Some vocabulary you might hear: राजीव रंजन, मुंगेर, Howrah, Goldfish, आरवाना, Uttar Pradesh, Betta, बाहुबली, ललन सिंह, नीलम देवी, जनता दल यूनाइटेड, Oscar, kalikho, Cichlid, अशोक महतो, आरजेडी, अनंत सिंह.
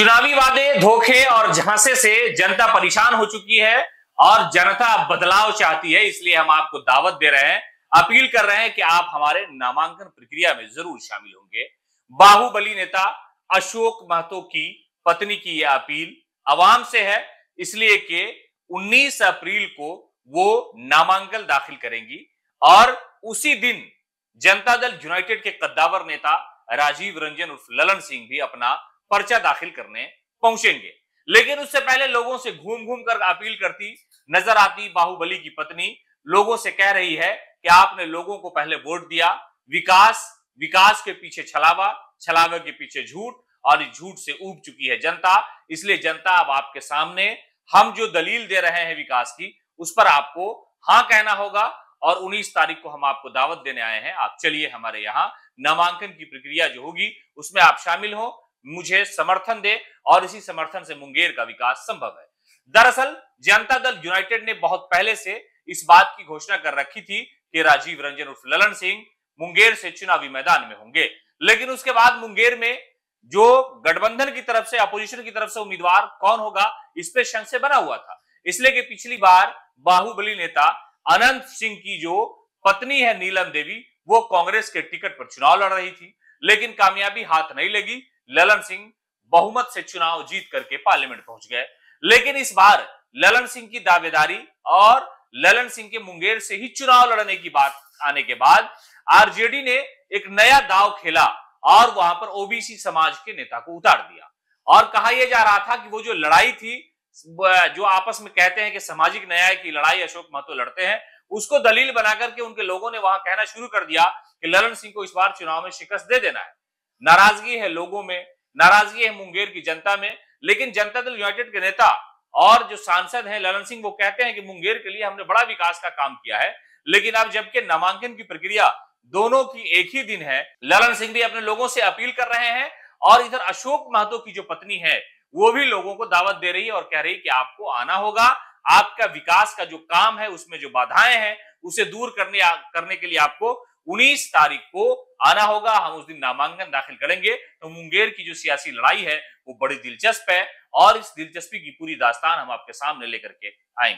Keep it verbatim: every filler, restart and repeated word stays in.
चुनावी वादे, धोखे और झांसे से जनता परेशान हो चुकी है और जनता बदलाव चाहती है। इसलिए हम आपको दावत दे रहे हैं, अपील कर रहे हैं कि आप हमारे नामांकन प्रक्रिया में जरूर शामिल होंगे। बाहुबली नेता अशोक महतो की पत्नी की यह अपील आवाम से है, इसलिए कि उन्नीस अप्रैल को वो नामांकन दाखिल करेंगी और उसी दिन जनता दल यूनाइटेड के कद्दावर नेता राजीव रंजन उर्फ ललन सिंह भी अपना पर्चा दाखिल करने पहुंचेंगे। लेकिन उससे पहले लोगों से घूम घूम कर अपील करती नजर आती बाहुबली की पत्नी लोगों से कह रही है कि आपने लोगों को पहले वोट दिया, विकास विकास के पीछे छलावा, छलावे के पीछे झूठ, और झूठ से ऊब चुकी है जनता। इसलिए जनता अब आपके सामने हम जो दलील दे रहे हैं विकास की, उस पर आपको हाँ कहना होगा और उन्नीस तारीख को हम आपको दावत देने आए हैं। आप चलिए हमारे यहाँ, नामांकन की प्रक्रिया जो होगी उसमें आप शामिल हो, मुझे समर्थन दे और इसी समर्थन से मुंगेर का विकास संभव है। दरअसल जनता दल यूनाइटेड ने बहुत पहले से इस बात की घोषणा कर रखी थी कि राजीव रंजन उर्फ ललन सिंह मुंगेर से चुनावी मैदान में होंगे, लेकिन उसके बाद मुंगेर में जो गठबंधन की तरफ से, अपोजिशन की तरफ से उम्मीदवार कौन होगा इस पे संशय बना हुआ था। इसलिए कि पिछली बार बाहुबली नेता अनंत सिंह की जो पत्नी है नीलम देवी, वो कांग्रेस के टिकट पर चुनाव लड़ रही थी, लेकिन कामयाबी हाथ नहीं लगी। ललन सिंह बहुमत से चुनाव जीत करके पार्लियामेंट पहुंच गए। लेकिन इस बार ललन सिंह की दावेदारी और ललन सिंह के मुंगेर से ही चुनाव लड़ने की बात आने के बाद आरजेडी ने एक नया दाव खेला और वहां पर ओबीसी समाज के नेता को उतार दिया और कहा यह जा रहा था कि वो जो लड़ाई थी, जो आपस में कहते हैं कि सामाजिक न्याय की लड़ाई अशोक महतो लड़ते हैं, उसको दलील बनाकर के उनके लोगों ने वहां कहना शुरू कर दिया कि ललन सिंह को इस बार चुनाव में शिकस्त दे देना है। नाराजगी है लोगों में, नाराजगी है मुंगेर की जनता में, लेकिन जनता दल यूनाइटेड के नेता और जो सांसद हैं ललन सिंह, वो कहते हैं कि मुंगेर के लिए हमने बड़ा विकास का काम किया है। लेकिन अब जबकि नामांकन की प्रक्रिया दोनों की एक ही दिन है, ललन सिंह भी अपने लोगों से अपील कर रहे हैं और इधर अशोक महतो की जो पत्नी है वो भी लोगों को दावत दे रही है और कह रही है कि आपको आना होगा, आपका विकास का जो काम है उसमें जो बाधाएं हैं उसे दूर करने करने के लिए आपको उन्नीस तारीख को आना होगा। हम उस दिन नामांकन दाखिल करेंगे। तो मुंगेर की जो सियासी लड़ाई है वो बड़ी दिलचस्प है और इस दिलचस्पी की पूरी दास्तान हम आपके सामने लेकर के आएंगे।